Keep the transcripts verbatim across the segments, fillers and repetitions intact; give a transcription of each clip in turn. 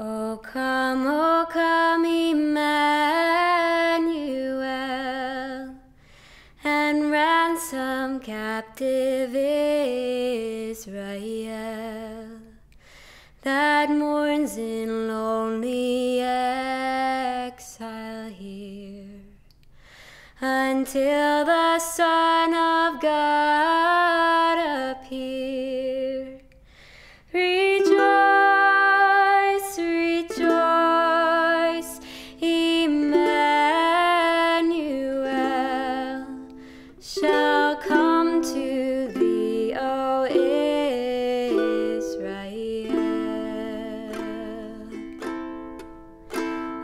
O come, O come, Emmanuel, and ransom captive Israel, that mourns in lonely exile here, until the Son of God appear. Rejoice, rejoice, Emmanuel shall come to thee, O Israel.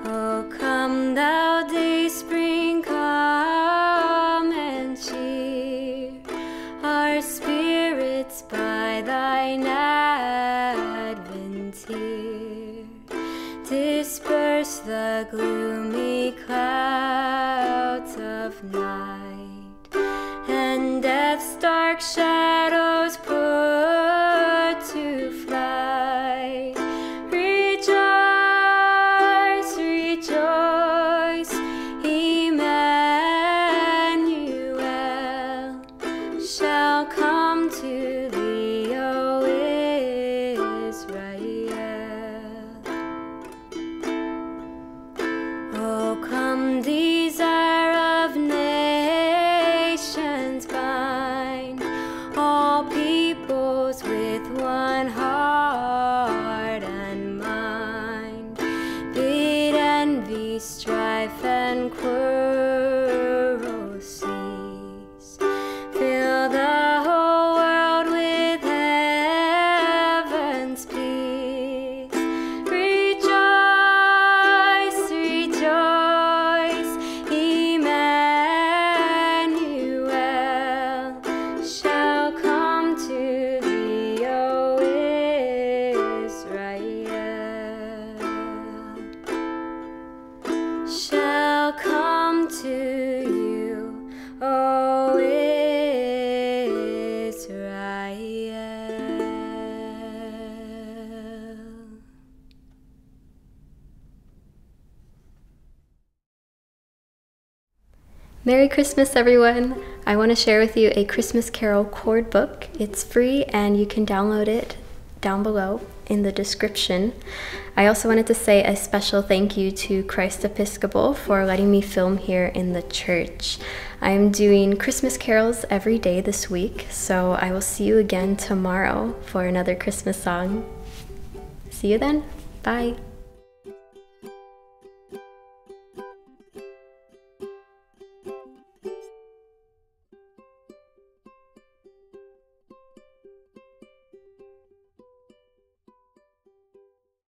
O come, thou day spring, come and cheer our spirits by thine advent here. Disperse the gloomy clouds of night, and death's dark shadows put to flight. Rejoice, rejoice, Emmanuel shall come to thee, O Israel. O come, desire of nations, bind all peoples with one heart and mind. Bid envy, strife, and quarrel cease. Fill the whole world with heaven's peace. Rejoice, rejoice, Emmanuel shall come to thee, O Israel. Shall come to you, O Israel. Merry Christmas, everyone! I want to share with you a Christmas Carol chord book. It's free and you can download it down below in the description. I also wanted to say a special thank you to Christ Episcopal for letting me film here in the church. I'm doing Christmas carols every day this week, so I will see you again tomorrow for another Christmas song. See you then. Bye.